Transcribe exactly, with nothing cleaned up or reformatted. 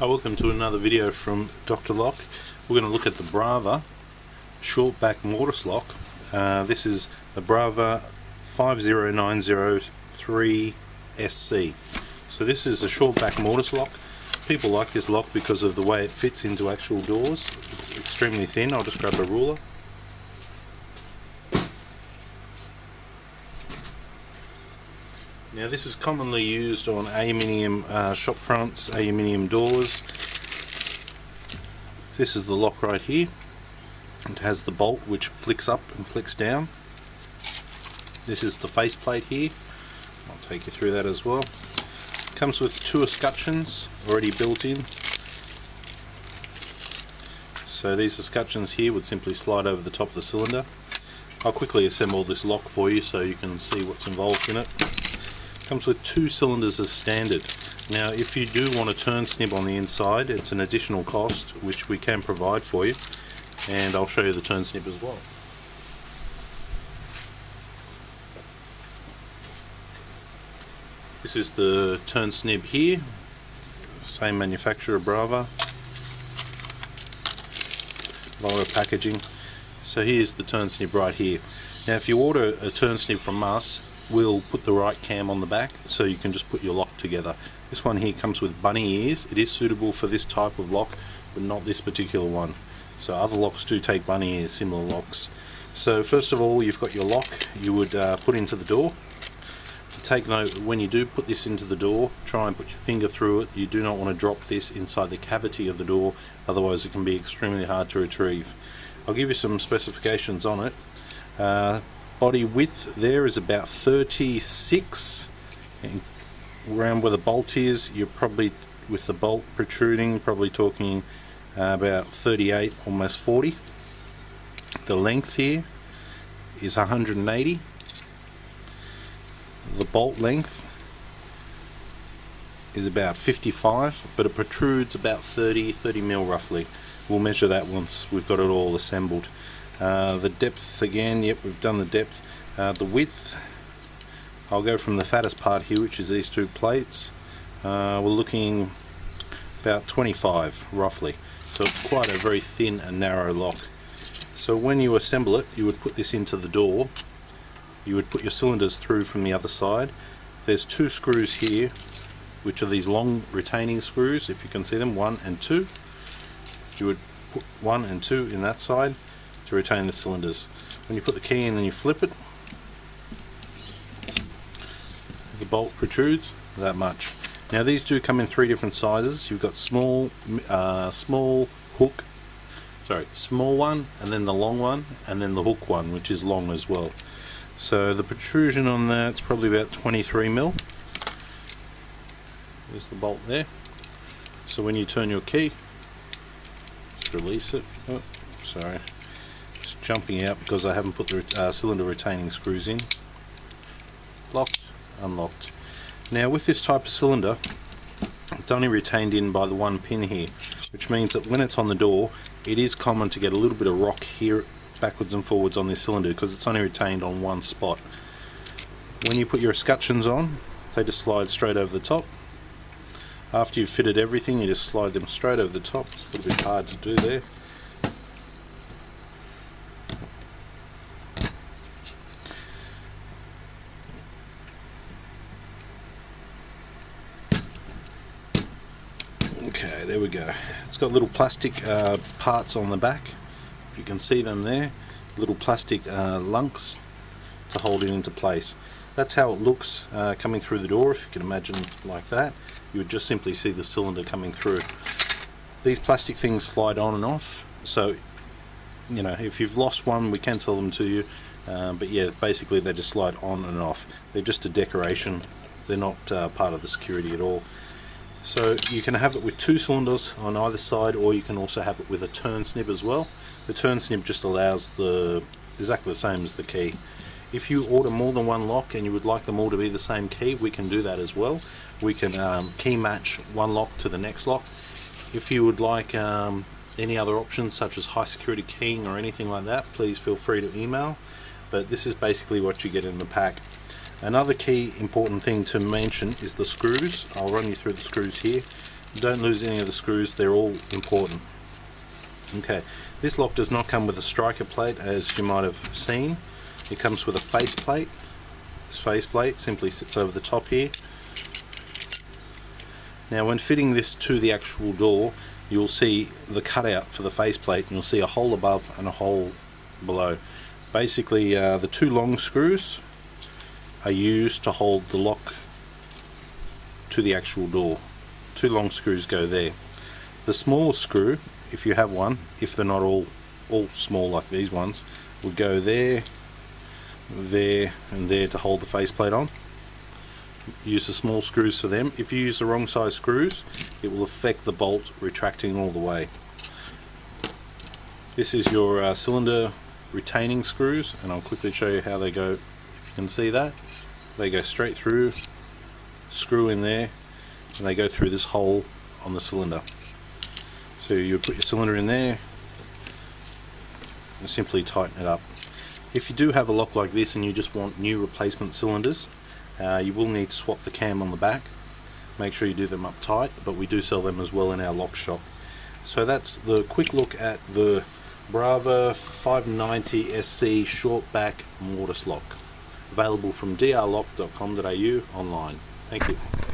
Oh, welcome to another video from Dr Lock. We're going to look at the Brava short back mortise lock. Uh, this is the Brava five zero nine zero three S C. So this is a short back mortise lock. People like this lock because of the way it fits into actual doors. It's extremely thin. I'll just grab a ruler. Now this is commonly used on aluminium uh, shop fronts, aluminium doors. This is the lock right here. It has the bolt which flicks up and flicks down. This is the faceplate here. I'll take you through that as well. It comes with two escutcheons already built in. So these escutcheons here would simply slide over the top of the cylinder. I'll quickly assemble this lock for you so you can see what's involved in it. Comes with two cylinders as standard. Now if you do want a turn snib on the inside, it's an additional cost which we can provide for you, and I'll show you the turn snib as well. This is the turn snib here, same manufacturer, Brava. Lower packaging. So here's the turn snib right here. Now if you order a turn snib from us, we'll put the right cam on the back so you can just put your lock together. This one here comes with bunny ears. It is suitable for this type of lock, but not this particular one. So other locks do take bunny ears, similar locks. So first of all, you've got your lock you would uh, put into the door. Take note, when you do put this into the door, try and put your finger through it. You do not want to drop this inside the cavity of the door, otherwise it can be extremely hard to retrieve. I'll give you some specifications on it. Uh, Body width there is about thirty-six, and around where the bolt is, you're probably, with the bolt protruding, probably talking uh, about thirty-eight, almost forty. The length here is one hundred eighty. The bolt length is about fifty-five, but it protrudes about thirty, thirty mil roughly. We'll measure that once we've got it all assembled. Uh, the depth again, yep, we've done the depth. Uh, the width, I'll go from the fattest part here, which is these two plates. Uh, we're looking about twenty-five roughly, so it's quite a very thin and narrow lock. So when you assemble it, you would put this into the door, you would put your cylinders through from the other side. There's two screws here which are these long retaining screws, if you can see them, one and two. You would put one and two in that side to retain the cylinders. When you put the key in and you flip it, the bolt protrudes that much. Now these do come in three different sizes. You've got small, uh, small hook, sorry, small one, and then the long one, and then the hook one, which is long as well. So the protrusion on that's probably about twenty-three mil. There's the bolt there. So when you turn your key, just release it. Oh, sorry. Jumping out because I haven't put the uh, cylinder retaining screws in. Locked, unlocked. Now with this type of cylinder, it's only retained in by the one pin here, which means that when it's on the door, it is common to get a little bit of rock here backwards and forwards on this cylinder because it's only retained on one spot. When you put your escutcheons on, they just slide straight over the top. After you've fitted everything, you just slide them straight over the top. It's a little bit hard to do there. Okay, there we go. It's got little plastic uh, parts on the back, if you can see them there, little plastic uh, lunks to hold it into place. That's how it looks uh, coming through the door, if you can imagine like that. You would just simply see the cylinder coming through. These plastic things slide on and off, so you know, if you've lost one, we can sell them to you, uh, but yeah, basically they just slide on and off. They're just a decoration, they're not uh, part of the security at all. So you can have it with two cylinders on either side, or you can also have it with a turn snib as well. The turn snib just allows the exactly the same as the key. If you order more than one lock and you would like them all to be the same key, we can do that as well. We can um, key match one lock to the next lock. If you would like um, any other options such as high security keying or anything like that, please feel free to email. But this is basically what you get in the pack. Another key important thing to mention is the screws. I'll run you through the screws here. Don't lose any of the screws, they're all important. Okay, this lock does not come with a striker plate as you might have seen. It comes with a face plate. This face plate simply sits over the top here. Now when fitting this to the actual door, you'll see the cutout for the face plate, and you'll see a hole above and a hole below. Basically uh, the two long screws are used to hold the lock to the actual door. Two long screws go there. The small screw, if you have one, if they're not all all small like these ones, would go there, there and there to hold the faceplate on. Use the small screws for them. If you use the wrong size screws, it will affect the bolt retracting all the way. This is your uh, cylinder retaining screws, and I'll quickly show you how they go. If you can see that, they go straight through, screw in there, and they go through this hole on the cylinder. So you put your cylinder in there and simply tighten it up. If you do have a lock like this and you just want new replacement cylinders, Uh, you will need to swap the cam on the back. Make sure you do them up tight, but we do sell them as well in our lock shop. So that's the quick look at the Brava five nine zero S C shortback mortise lock, available from D R lock dot com dot A U online. Thank you.